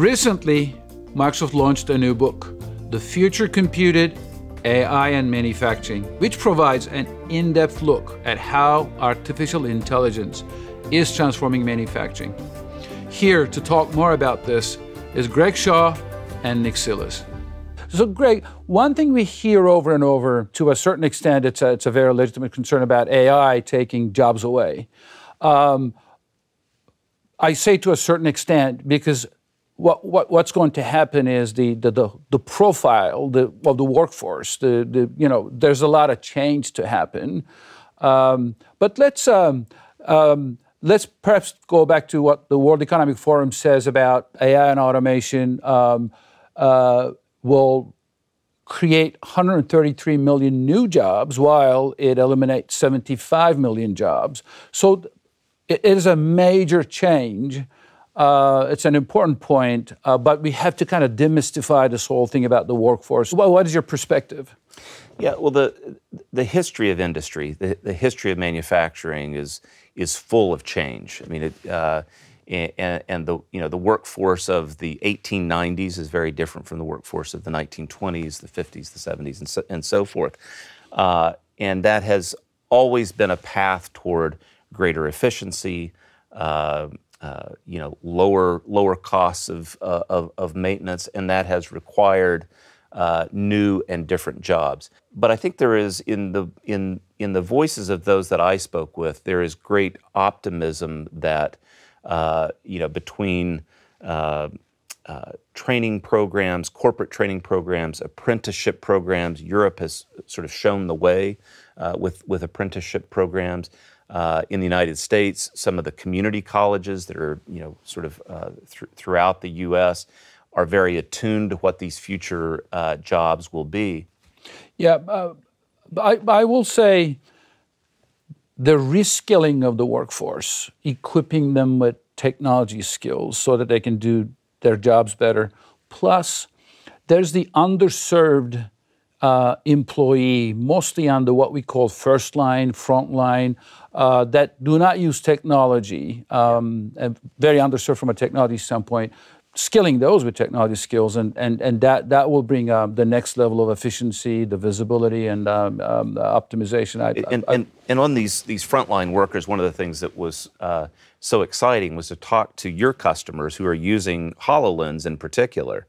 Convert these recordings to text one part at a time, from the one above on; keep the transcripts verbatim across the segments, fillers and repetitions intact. Recently, Microsoft launched a new book, The Future Computed: A I and Manufacturing, which provides an in-depth look at how artificial intelligence is transforming manufacturing. Here to talk more about this is Greg Shaw and Nick Tsilas. So Greg, one thing we hear over and over, to a certain extent, it's a, it's a very legitimate concern about A I taking jobs away. Um, I say to a certain extent because What, what, what's going to happen is the the, the, the profile the, of the workforce. The, the, you know, there's a lot of change to happen. Um, but let's um, um, let's perhaps go back to what the World Economic Forum says about A I and automation um, uh, will create one hundred thirty-three million new jobs while it eliminates seventy-five million jobs. So it is a major change. Uh, it's an important point, uh, but we have to kind of demystify this whole thing about the workforce. Well, what is your perspective? Yeah, well, the the history of industry, the, the history of manufacturing is is full of change. I mean, it, uh, and, and the you know the workforce of the eighteen nineties is very different from the workforce of the nineteen twenties, the fifties, the seventies, and so, and so forth. Uh, and that has always been a path toward greater efficiency. Uh, Uh, you know, lower lower costs of uh, of, of maintenance, and that has required uh, new and different jobs. But I think there is in the in in the voices of those that I spoke with, there is great optimism that uh, you know between uh, uh, training programs, corporate training programs, apprenticeship programs. Europe has sort of shown the way uh, with with apprenticeship programs. Uh, in the United States, some of the community colleges that are, you know, sort of uh, th throughout the U S are very attuned to what these future uh, jobs will be. Yeah, uh, I, I will say the reskilling of the workforce, equipping them with technology skills so that they can do their jobs better. Plus, there's the underserved Uh, employee, mostly under what we call first line, front line, uh, that do not use technology, um, and very underserved from a technology standpoint, skilling those with technology skills, and, and, and that, that will bring um, the next level of efficiency, the visibility, and um, um, the optimization. I, and, I, I, and, and on these, these frontline workers, one of the things that was uh, so exciting was to talk to your customers who are using HoloLens in particular,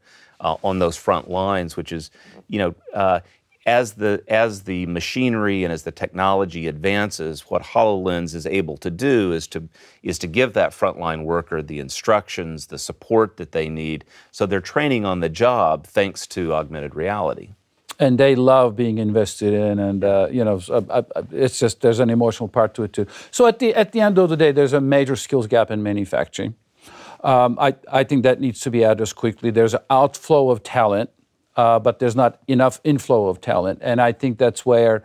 Uh, on those front lines, which is, you know, uh, as the as the machinery and as the technology advances, what HoloLens is able to do is to is to give that frontline worker the instructions, the support that they need, so they're training on the job thanks to augmented reality. And they love being invested in, and uh, you know, it's just there's an emotional part to it too. So at the at the end of the day, there's a major skills gap in manufacturing. Um, I, I think that needs to be addressed quickly. There's an outflow of talent, uh, but there's not enough inflow of talent, and I think that's where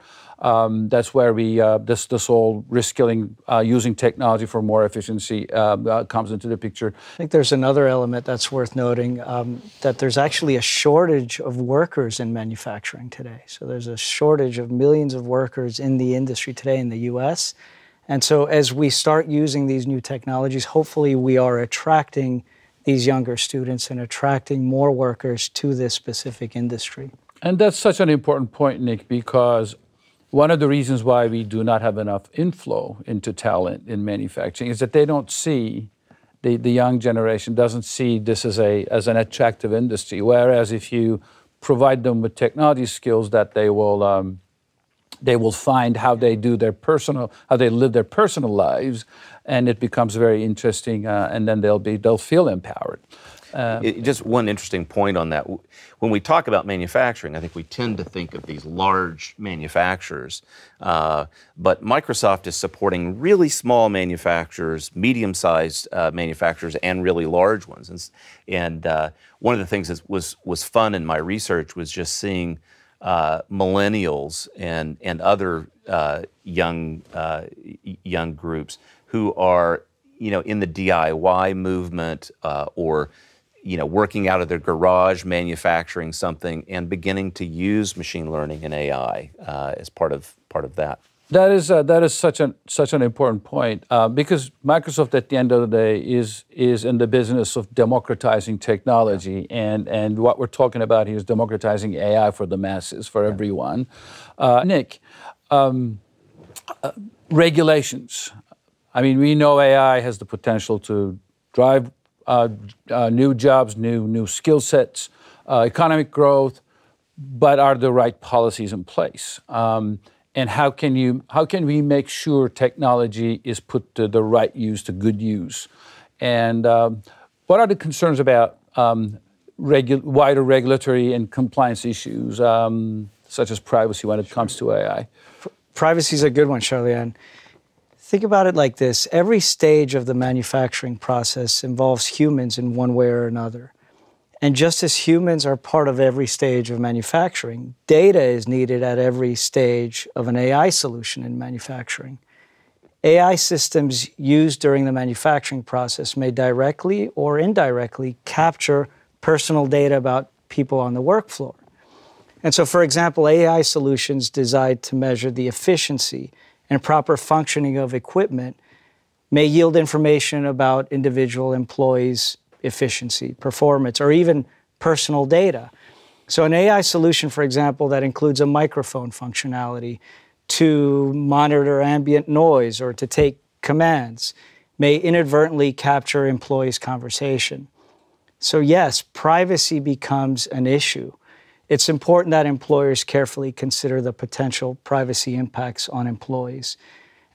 um, that's where we uh, this this whole reskilling, uh, using technology for more efficiency, uh, uh, comes into the picture. I think there's another element that's worth noting, um, that there's actually a shortage of workers in manufacturing today. So there's a shortage of millions of workers in the industry today in the U S And so as we start using these new technologies, hopefully we are attracting these younger students and attracting more workers to this specific industry. And that's such an important point, Nick, because one of the reasons why we do not have enough inflow into talent in manufacturing is that they don't see, the, the young generation doesn't see this as, a, as an attractive industry, whereas if you provide them with technology skills that they will um, they will find how they do their personal, how they live their personal lives, and it becomes very interesting. Uh, and then they'll be, they'll feel empowered. Um, it, just one interesting point on that: when we talk about manufacturing, I think we tend to think of these large manufacturers, uh, but Microsoft is supporting really small manufacturers, medium-sized uh, manufacturers, and really large ones. And, and uh, one of the things that was was fun in my research was just seeing Uh, millennials and and other uh, young uh, young groups who are, you know, in the D I Y movement, uh, or, you know, working out of their garage, manufacturing something, and beginning to use machine learning and A I uh, as part of part of that. That is uh, that is such an such an important point uh, because Microsoft, at the end of the day, is is in the business of democratizing technology, yeah. and and what we're talking about here is democratizing A I for the masses, for yeah. everyone. Uh, Nick, um, uh, regulations. I mean, we know A I has the potential to drive uh, uh, new jobs, new new skill sets, uh, economic growth, but are the right policies in place? Um, And how can you? How can we make sure technology is put to the right use, to good use? And um, what are the concerns about um, regu wider regulatory and compliance issues, um, such as privacy when it comes to A I? Privacy is a good one, Charlian. Think about it like this: every stage of the manufacturing process involves humans in one way or another. And just as humans are part of every stage of manufacturing, data is needed at every stage of an A I solution in manufacturing. A I systems used during the manufacturing process may directly or indirectly capture personal data about people on the work floor. And so, for example, A I solutions designed to measure the efficiency and proper functioning of equipment may yield information about individual employees' efficiency, performance, or even personal data. So an A I solution, for example, that includes a microphone functionality to monitor ambient noise or to take commands may inadvertently capture employees' conversation. So yes, privacy becomes an issue. It's important that employers carefully consider the potential privacy impacts on employees.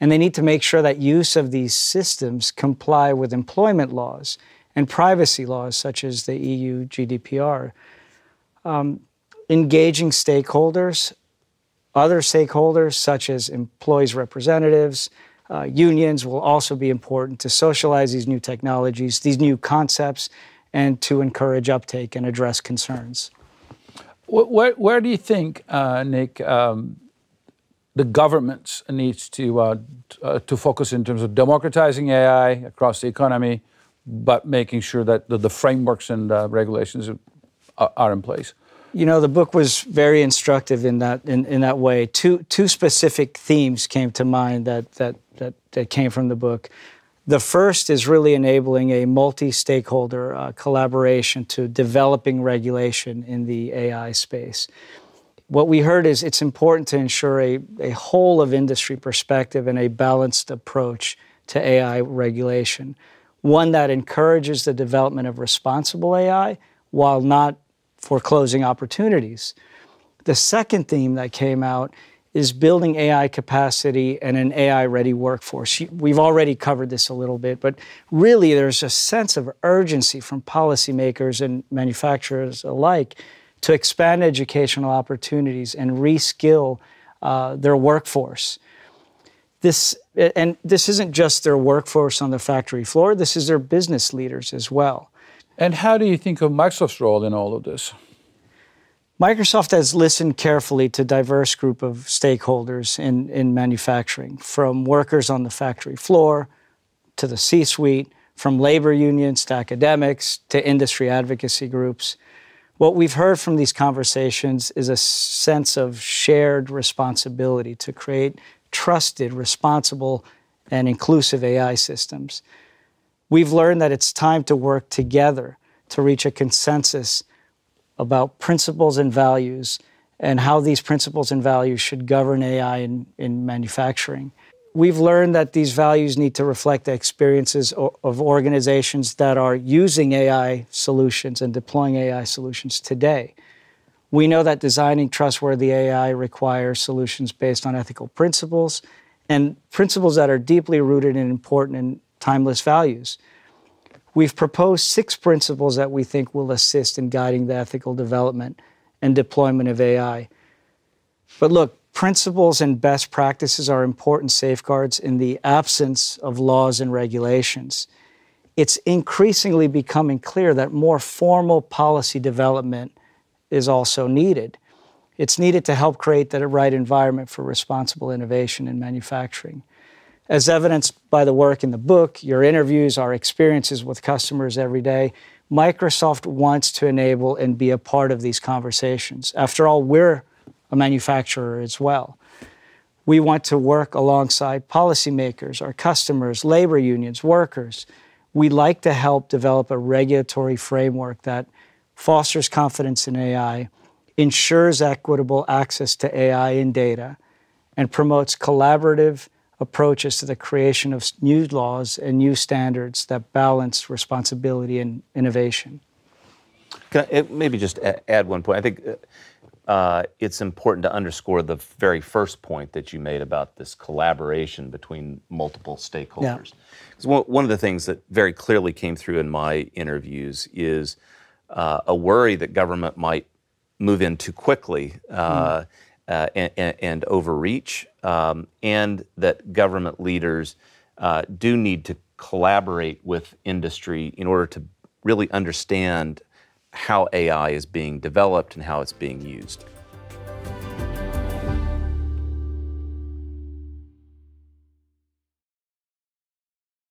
And they need to make sure that use of these systems comply with employment laws and privacy laws such as the E U G D P R. Um, engaging stakeholders, other stakeholders such as employees' representatives, uh, unions will also be important to socialize these new technologies, these new concepts, and to encourage uptake and address concerns. Where, where do you think, uh, Nick, um, the government needs to, uh, uh, to focus in terms of democratizing A I across the economy, but making sure that the frameworks and uh, regulations are, are in place? You know, the book was very instructive in that in, in that way. Two two specific themes came to mind that that that, that came from the book. The first is really enabling a multi-stakeholder uh, collaboration to developing regulation in the A I space. What we heard is it's important to ensure a, a whole of industry perspective and a balanced approach to A I regulation. One that encourages the development of responsible A I while not foreclosing opportunities. The second theme that came out is building A I capacity and an A I-ready workforce. We've already covered this a little bit, but really there's a sense of urgency from policymakers and manufacturers alike to expand educational opportunities and reskill uh, their workforce. This, and this isn't just their workforce on the factory floor, this is their business leaders as well. And how do you think of Microsoft's role in all of this? Microsoft has listened carefully to a diverse group of stakeholders in, in manufacturing, from workers on the factory floor to the C-suite, from labor unions to academics to industry advocacy groups. What we've heard from these conversations is a sense of shared responsibility to create trusted, responsible, and inclusive A I systems. We've learned that it's time to work together to reach a consensus about principles and values and how these principles and values should govern A I in, in manufacturing. We've learned that these values need to reflect the experiences of organizations that are using A I solutions and deploying A I solutions today. We know that designing trustworthy A I requires solutions based on ethical principles and principles that are deeply rooted in important and timeless values. We've proposed six principles that we think will assist in guiding the ethical development and deployment of A I. But look, principles and best practices are important safeguards in the absence of laws and regulations. It's increasingly becoming clear that more formal policy development is also needed. It's needed to help create the right environment for responsible innovation in manufacturing. As evidenced by the work in the book, your interviews, our experiences with customers every day, Microsoft wants to enable and be a part of these conversations. After all, we're a manufacturer as well. We want to work alongside policymakers, our customers, labor unions, workers. We'd like to help develop a regulatory framework that fosters confidence in A I, ensures equitable access to A I and data, and promotes collaborative approaches to the creation of new laws and new standards that balance responsibility and innovation. Can I maybe just add one point? I think uh, it's important to underscore the very first point that you made about this collaboration between multiple stakeholders. Yeah. One of the things that very clearly came through in my interviews is uh, a worry that government might move in too quickly uh, mm. uh, and, and, and overreach, um, and that government leaders uh, do need to collaborate with industry in order to really understand how A I is being developed and how it's being used.